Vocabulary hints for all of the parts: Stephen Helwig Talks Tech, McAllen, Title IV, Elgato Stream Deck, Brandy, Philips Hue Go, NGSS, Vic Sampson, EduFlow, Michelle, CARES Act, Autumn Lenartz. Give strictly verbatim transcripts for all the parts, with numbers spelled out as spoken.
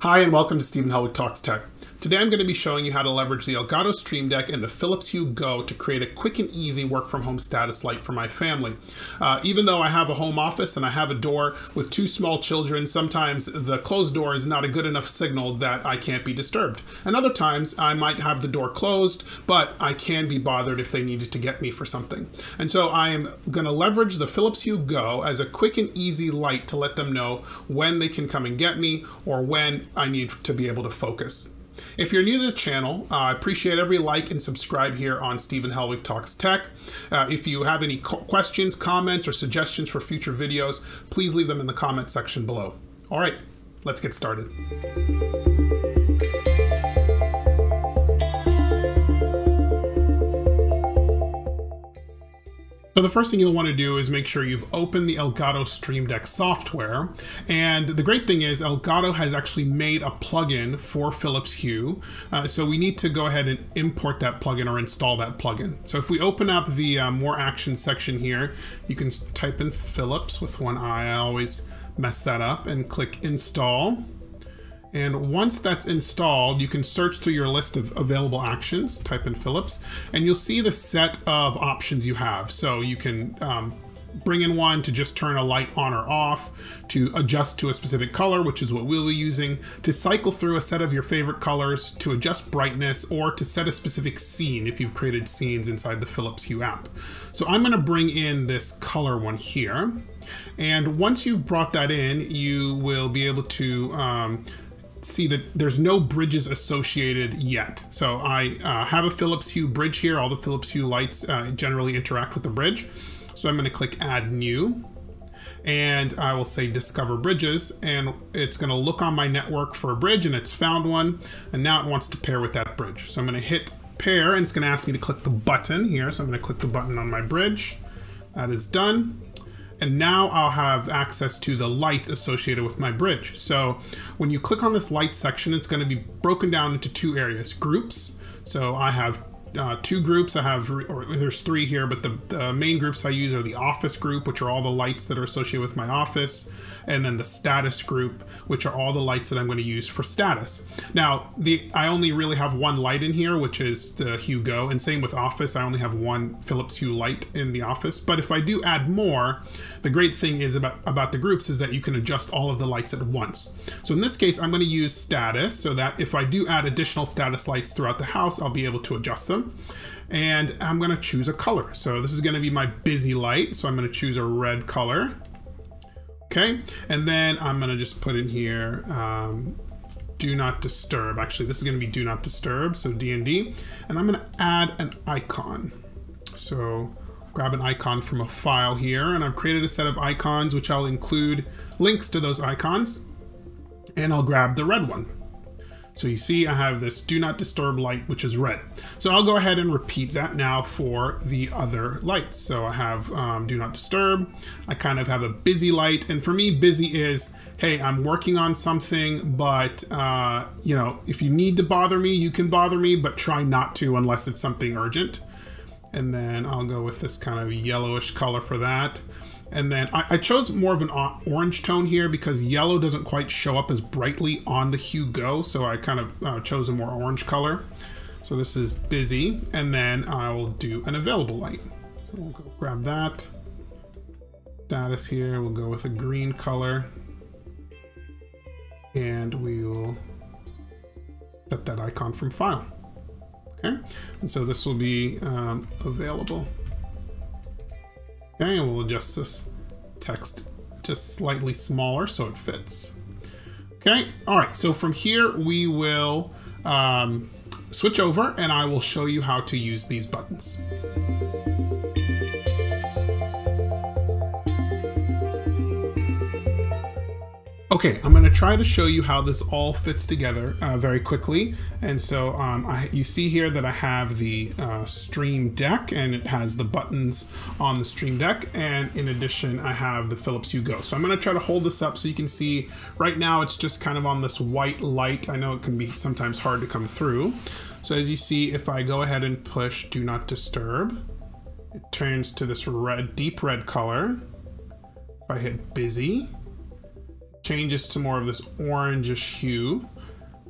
Hi and welcome to Stephen Helwig Talks Tech. Today I'm going to be showing you how to leverage the Elgato Stream Deck and the Philips Hue Go to create a quick and easy work from home status light for my family. Uh, even though I have a home office and I have a door with two small children, sometimes the closed door is not a good enough signal that I can't be disturbed. And other times I might have the door closed, but I can be bothered if they needed to get me for something. And so I am going to leverage the Philips Hue Go as a quick and easy light to let them know when they can come and get me or when I need to be able to focus. If you're new to the channel, I uh, appreciate every like and subscribe here on Stephen Helwig Talks Tech. Uh, if you have any questions, comments, or suggestions for future videos, please leave them in the comment section below. All right, let's get started. So the first thing you'll want to do is make sure you've opened the Elgato Stream Deck software. And the great thing is Elgato has actually made a plugin for Philips Hue. Uh, so we need to go ahead and import that plugin or install that plugin. So if we open up the uh, more action section here, you can type in Philips with one eye. I always mess that up, and click install. And once that's installed, you can search through your list of available actions, type in Philips, and you'll see the set of options you have. So you can um, bring in one to just turn a light on or off, to adjust to a specific color, which is what we'll be using, to cycle through a set of your favorite colors, to adjust brightness, or to set a specific scene if you've created scenes inside the Philips Hue app. So I'm going to bring in this color one here. And once you've brought that in, you will be able to um, see that there's no bridges associated yet. So I uh, have a Philips Hue bridge here. All the Philips Hue lights uh, generally interact with the bridge. So I'm going to click Add New, and I will say Discover Bridges, and it's going to look on my network for a bridge, and it's found one, and now it wants to pair with that bridge. So I'm going to hit Pair, and it's going to ask me to click the button here. So I'm going to click the button on my bridge. That is done. And now I'll have access to the lights associated with my bridge. So when you click on this light section, it's going to be broken down into two areas, groups. So I have uh, two groups. I have, or there's three here, but the, the main groups I use are the office group, which are all the lights that are associated with my office. And then the status group, which are all the lights that I'm going to use for status. Now, the I only really have one light in here, which is the Hue Go, and same with office. I only have one Philips Hue light in the office. But if I do add more, the great thing is about, about the groups is that you can adjust all of the lights at once. So in this case, I'm going to use status so that if I do add additional status lights throughout the house, I'll be able to adjust them. And I'm going to choose a color. So this is going to be my busy light. So I'm going to choose a red color. Okay, and then I'm gonna just put in here, um, do not disturb. Actually, this is gonna be do not disturb, so D N D. And I'm gonna add an icon. So grab an icon from a file here, and I've created a set of icons, which I'll include links to those icons. And I'll grab the red one. So you see I have this do not disturb light, which is red. So I'll go ahead and repeat that now for the other lights. So I have um, do not disturb. I kind of have a busy light. And for me, busy is, hey, I'm working on something, but uh, you know, if you need to bother me, you can bother me, but try not to unless it's something urgent. And then I'll go with this kind of yellowish color for that. And then I, I chose more of an orange tone here because yellow doesn't quite show up as brightly on the Hue Go. So I kind of uh, chose a more orange color. So this is busy. And then I will do an available light. So we'll go grab that. Status here, we'll go with a green color. And we'll set that icon from file. Okay. And so this will be um, available. Okay, and we'll adjust this text just slightly smaller so it fits. Okay, all right, so from here we will um, switch over and I will show you how to use these buttons. Okay, I'm gonna try to show you how this all fits together uh, very quickly. And so um, I, you see here that I have the uh, Stream Deck and it has the buttons on the Stream Deck. And in addition, I have the Philips Hue Go. So I'm gonna try to hold this up so you can see right now it's just kind of on this white light. I know it can be sometimes hard to come through. So as you see, if I go ahead and push Do Not Disturb, it turns to this red, deep red color. If I hit busy, changes to more of this orangish hue.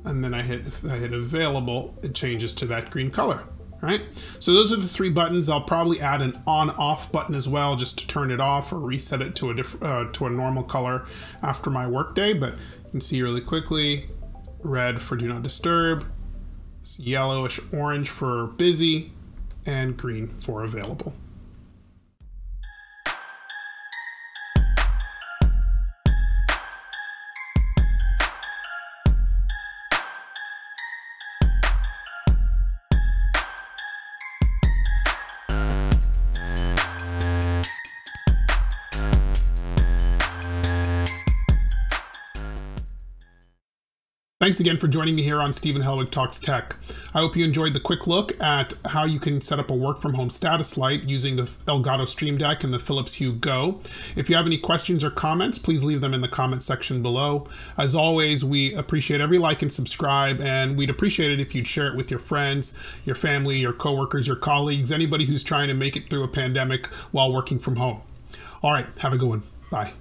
And then I hit, if I hit available, it changes to that green color, right? So those are the three buttons. I'll probably add an on-off button as well, just to turn it off or reset it to a diff uh, to a normal color after my workday. But you can see really quickly, red for do not disturb, yellowish orange for busy, and green for available. Thanks again for joining me here on Stephen Helwig Talks Tech. I hope you enjoyed the quick look at how you can set up a work from home status light using the Elgato Stream Deck and the Philips Hue Go. If you have any questions or comments, please leave them in the comment section below. As always, we appreciate every like and subscribe, and we'd appreciate it if you'd share it with your friends, your family, your coworkers, your colleagues, anybody who's trying to make it through a pandemic while working from home. All right, have a good one. Bye.